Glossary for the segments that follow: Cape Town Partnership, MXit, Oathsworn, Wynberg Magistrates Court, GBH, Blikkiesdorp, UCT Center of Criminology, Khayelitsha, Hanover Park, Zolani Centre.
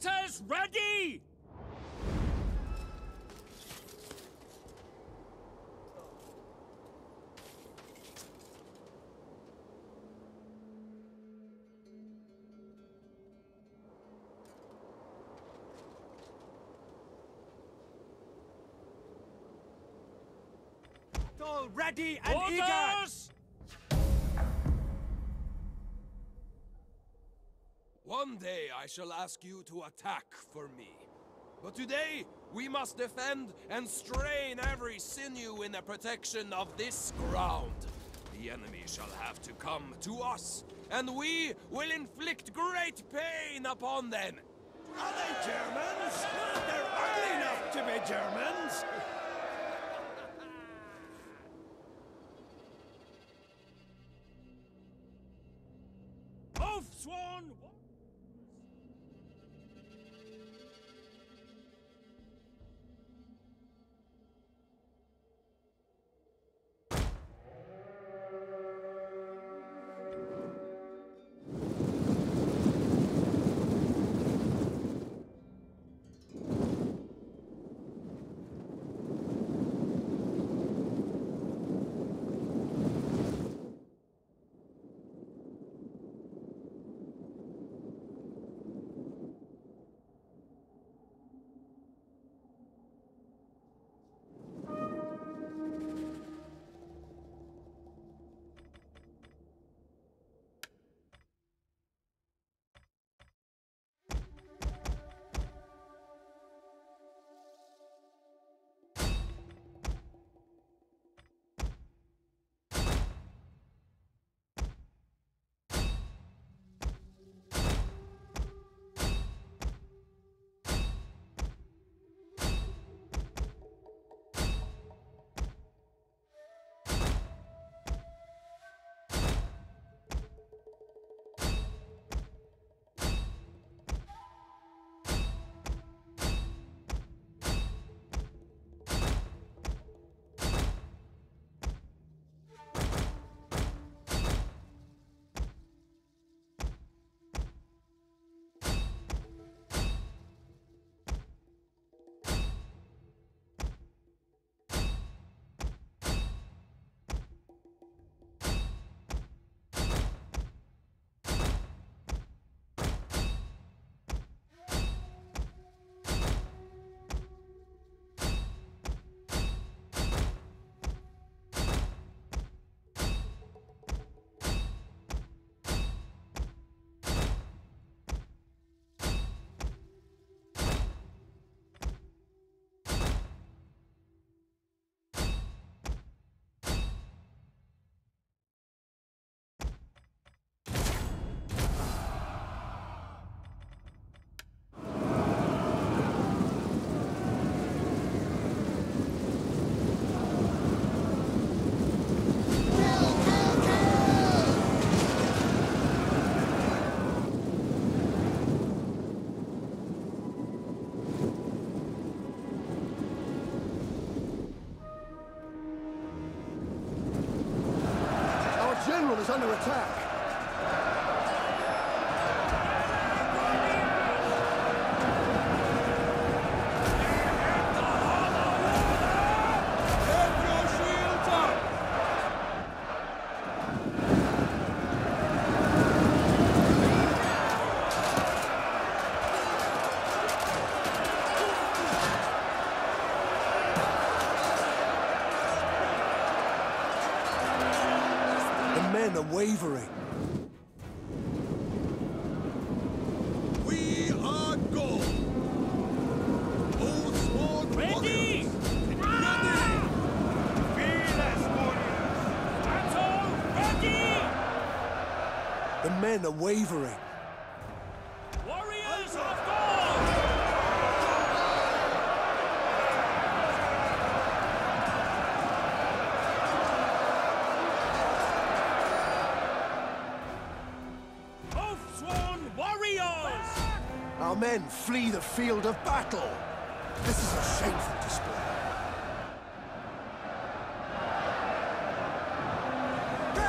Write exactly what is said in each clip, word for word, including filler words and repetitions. Fighters ready! All ready and Orders! Eager! One day I shall ask you to attack for me. But today, we must defend and strain every sinew in the protection of this ground. The enemy shall have to come to us, and we will inflict great pain upon them. Are they Germans? They're ugly enough to be Germans! Oathsworn! Is under attack. Men are wavering. We are gold. Oathsworn warriors. Ready! Fearless warriors. Battle ready! The men are wavering. Warriors of gold. Our men flee the field of battle. This is a shameful display. Go!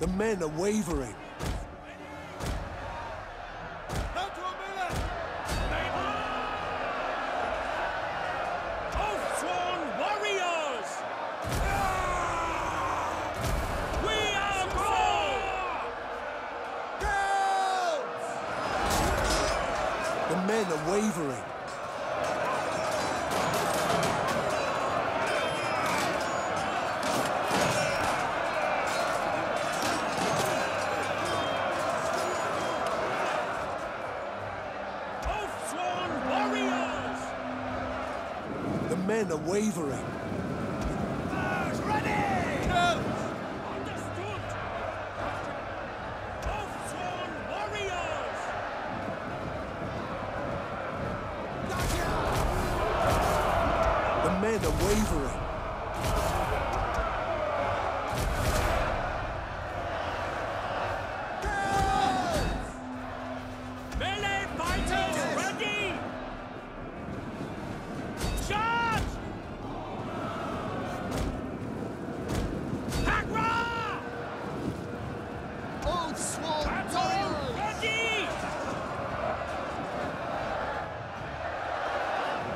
The men are wavering. Oathsworn warriors! Yeah! We are gold! Gold! The men are wavering. The men are wavering. Fires ready! No! Understood! Oathsworn warriors! Gotcha! The men are wavering.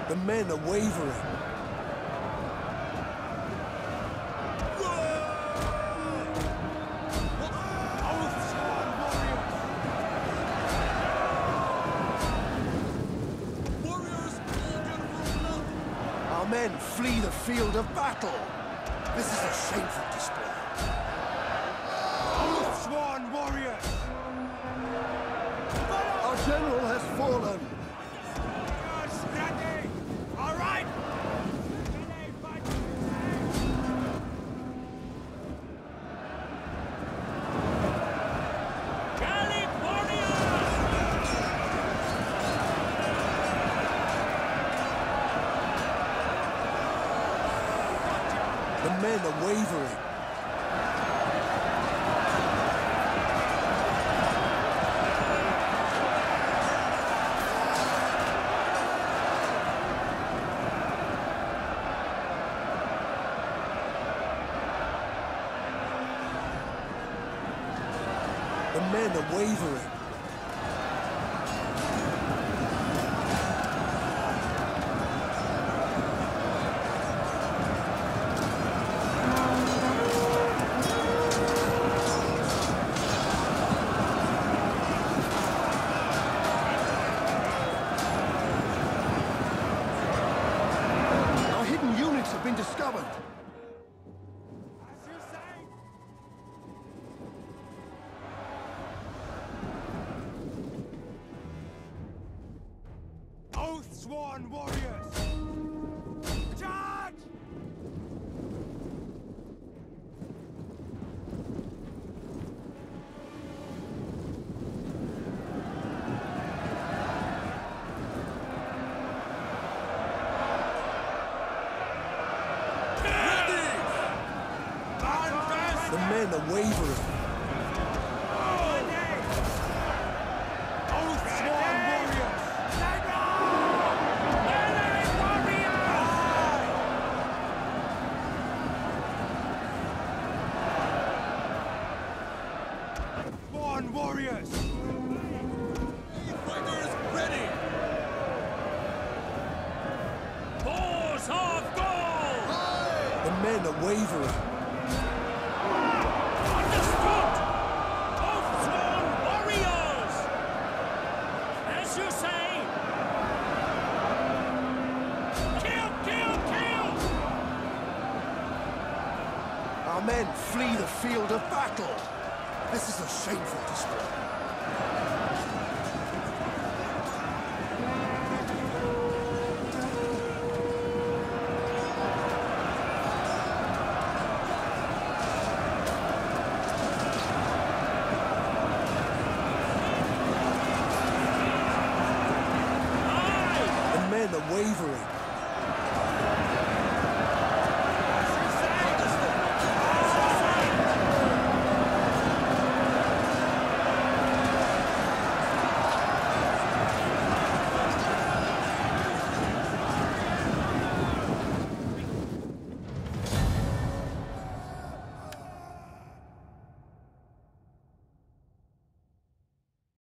The men are wavering. Warriors, our men flee the field of battle. This is a shameful display. Oathsworn warriors! Our general has fallen. The men are wavering. The men are wavering. Been discovered. As you say. Oathsworn warriors. Charge! The men are wavering. Oathsworn warriors! Melee warriors! Oathsworn warriors! Fighters ready! Force of gold! The men are wavering. Our men flee the field of battle. This is a shameful display.